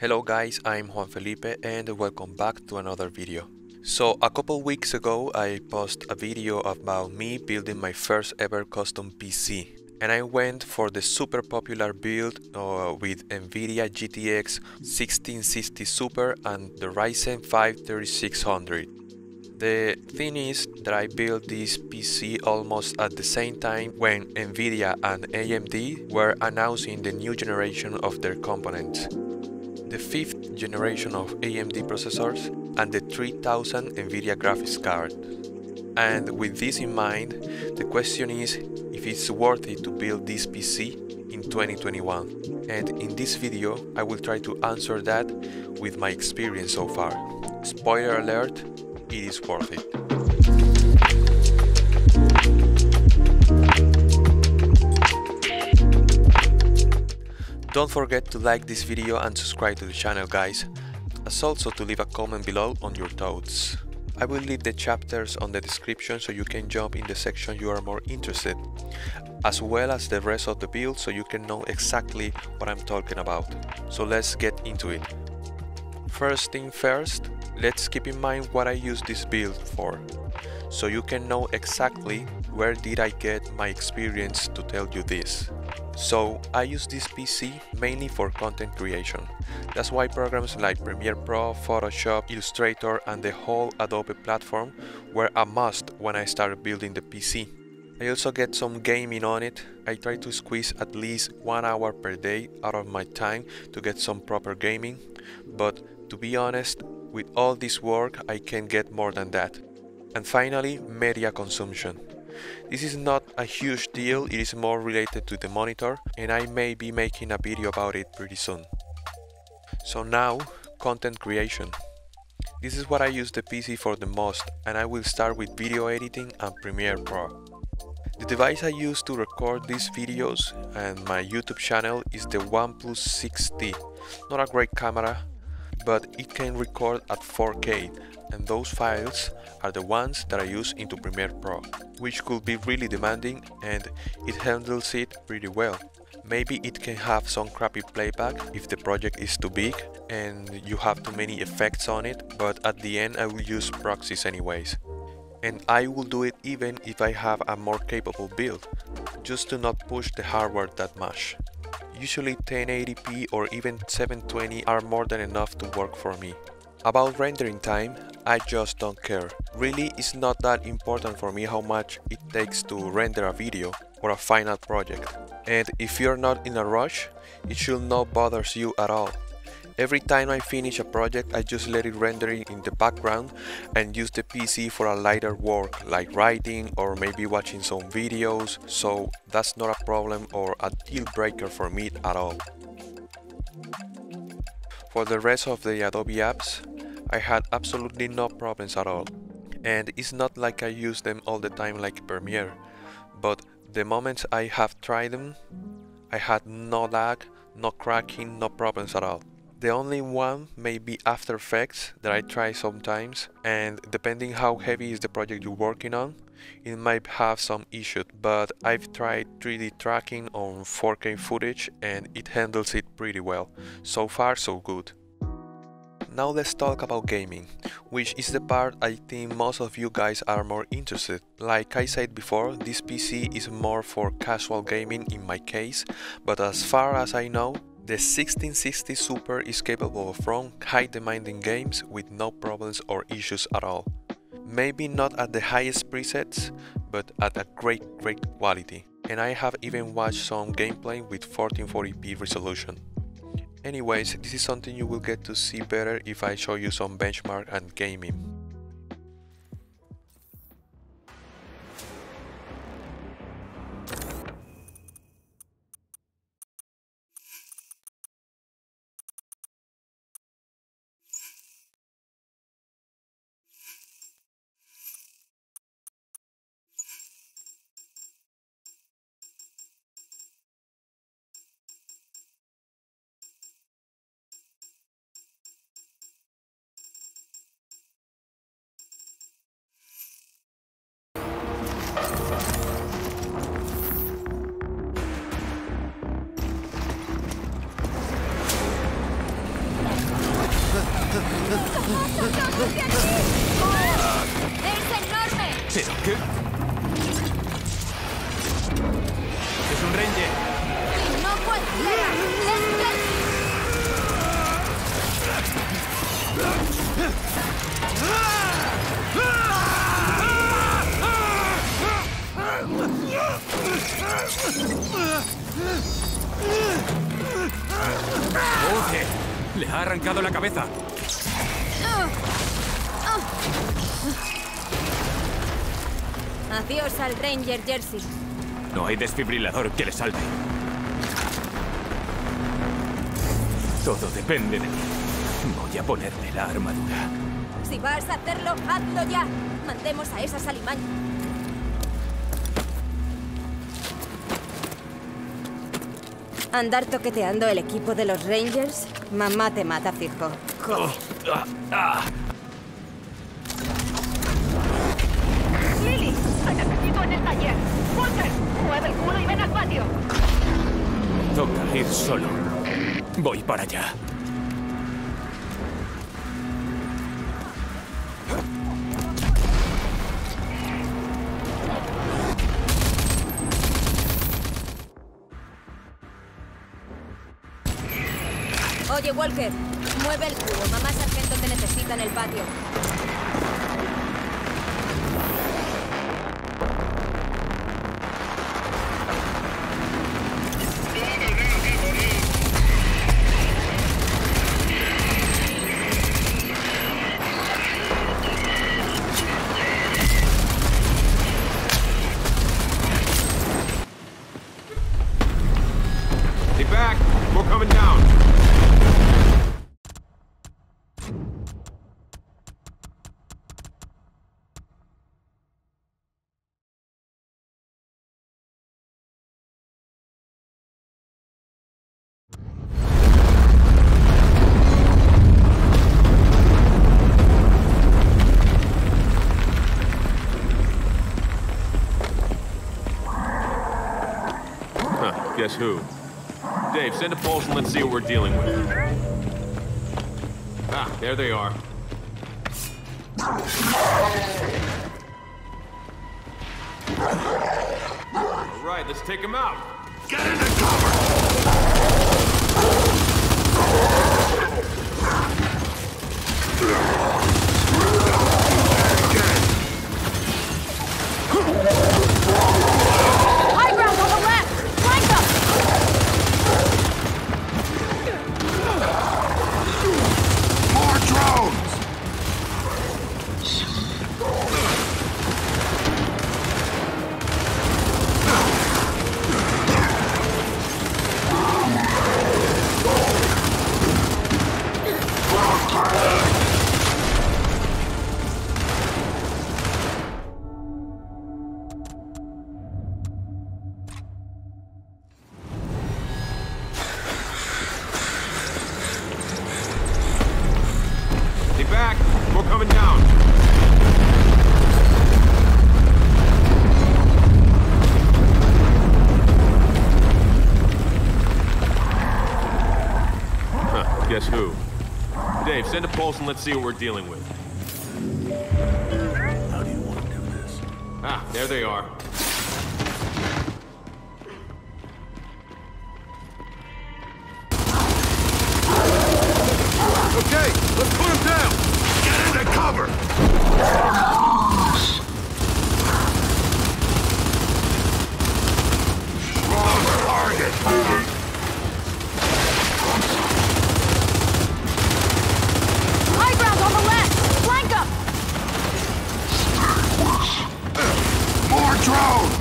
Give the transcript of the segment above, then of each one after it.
Hello guys, I'm Juan Felipe and welcome back to another video. So a couple weeks ago I posted a video about me building my first ever custom PC, and I went for the super popular build with NVIDIA GTX 1660 Super and the Ryzen 5 3600. The thing is that I built this PC almost at the same time when NVIDIA and AMD were announcing the new generation of their components, the 5th generation of AMD processors and the 3000 NVIDIA graphics card. And with this in mind, the question is if it's worth it to build this PC in 2021. And in this video, I will try to answer that with my experience so far. Spoiler alert, it is worth it. Don't forget to like this video and subscribe to the channel, guys, as also to leave a comment below on your thoughts. I will leave the chapters on the description so you can jump in the section you are more interested, as well as the rest of the build so you can know exactly what I'm talking about. So let's get into it. First thing first, let's keep in mind what I use this build for, so you can know exactly where did I get my experience to tell you this. So I use this PC mainly for content creation. That's why programs like Premiere Pro, Photoshop, Illustrator and the whole Adobe platform were a must when I started building the PC. I also get some gaming on it. I try to squeeze at least 1 hour per day out of my time to get some proper gaming, but to be honest, with all this work, I can get more than that. And finally, media consumption. This is not a huge deal, it is more related to the monitor, and I may be making a video about it pretty soon. So now, content creation. This is what I use the PC for the most, and I will start with video editing and Premiere Pro. The device I use to record these videos and my YouTube channel is the OnePlus 6D. Not a great camera, but it can record at 4K, and those files are the ones that I use into Premiere Pro, which could be really demanding, and it handles it pretty well. Maybe it can have some crappy playback if the project is too big and you have too many effects on it, but at the end I will use proxies anyways. And I will do it even if I have a more capable build, just to not push the hardware that much. Usually 1080p or even 720 are more than enough to work for me. About rendering time, I just don't care. Really, it's not that important for me how much it takes to render a video or a final project. And if you're not in a rush, it should not bother you at all. Every time I finish a project, I just let it render in the background and use the PC for a lighter work like writing or maybe watching some videos, so that's not a problem or a deal breaker for me at all. For the rest of the Adobe apps, I had absolutely no problems at all, and it's not like I use them all the time like Premiere, but the moments I have tried them, I had no lag, no cracking, no problems at all. The only one may be After Effects that I try sometimes, and depending how heavy is the project you're working on, it might have some issues, but I've tried 3D tracking on 4K footage and it handles it pretty well. So far so good. Now let's talk about gaming, which is the part I think most of you guys are more interested. Like I said before, this PC is more for casual gaming in my case, but as far as I know, the 1660 Super is capable of running high-demanding games with no problems or issues at all. Maybe not at the highest presets, but at a great quality. And I have even watched some gameplay with 1440p resolution. Anyways, this is something you will get to see better if I show you some benchmark and gaming. ¡Es enorme! ¡Es un ranger! ¡Y no cualquiera! ¡Le ha arrancado la cabeza! Adiós al Ranger Jersey. No hay desfibrilador que le salve. Todo depende de mí. Voy a ponerme la armadura. Si vas a hacerlo, hazlo ya. Mandemos a esa alimañas. Andar toqueteando el equipo de los Rangers, mamá te mata, fijo. Joder. ¡Lily! ¡Hay apetito en el taller! ¡Walter! ¡Mueve el culo y ven al patio! Toca ir solo. Voy para allá. Oye, Walker, mueve el culo. Mamá Sargento te necesita en el patio. Guess who? Dave, send a pulse and let's see what we're dealing with. Ah, there they are. All right, let's take them out. Get into cover! Send a pulse and let's see what we're dealing with. How do you want to do this? Ah, there they are. Okay, let's put them down! Get into cover! Wrong target! Drones!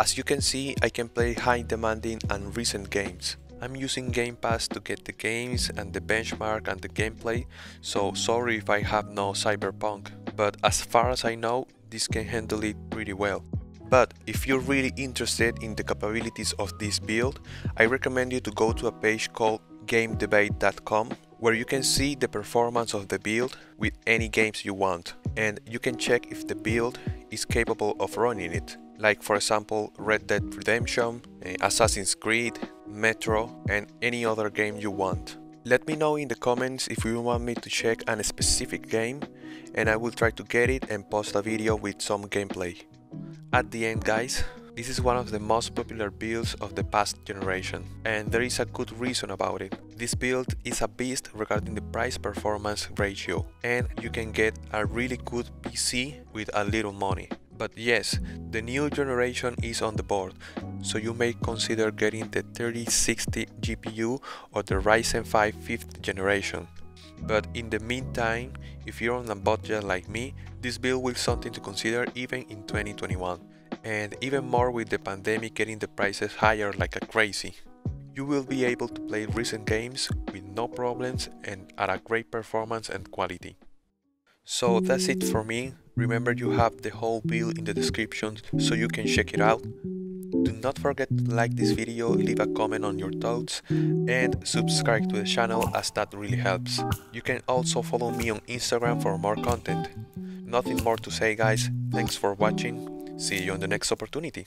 As you can see, I can play high demanding and recent games. I'm using Game Pass to get the games and the benchmark and the gameplay, so sorry if I have no Cyberpunk, but as far as I know, this can handle it pretty well. But if you're really interested in the capabilities of this build, I recommend you to go to a page called gamedebate.com, where you can see the performance of the build with any games you want, and you can check if the build is capable of running it, like for example Red Dead Redemption, Assassin's Creed, Metro, and any other game you want. Let me know in the comments if you want me to check a specific game, and I will try to get it and post a video with some gameplay. At the end, guys, this is one of the most popular builds of the past generation, and there is a good reason about it. This build is a beast regarding the price-performance ratio, and you can get a really good PC with a little money. But yes, the new generation is on the board, so you may consider getting the 3060 GPU or the Ryzen 5 5th generation. But in the meantime, if you're on a budget like me, this build will be something to consider even in 2021. And even more with the pandemic getting the prices higher like a crazy. You will be able to play recent games with no problems and at a great performance and quality. So that's it for me. Remember, you have the whole build in the description so you can check it out. Do not forget to like this video, leave a comment on your thoughts, and subscribe to the channel as that really helps. You can also follow me on Instagram for more content. Nothing more to say, guys. Thanks for watching. See you on the next opportunity.